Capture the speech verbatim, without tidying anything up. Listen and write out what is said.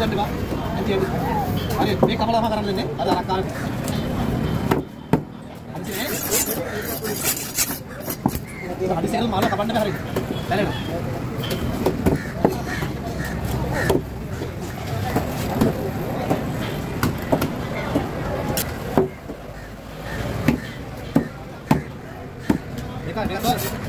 Ini kan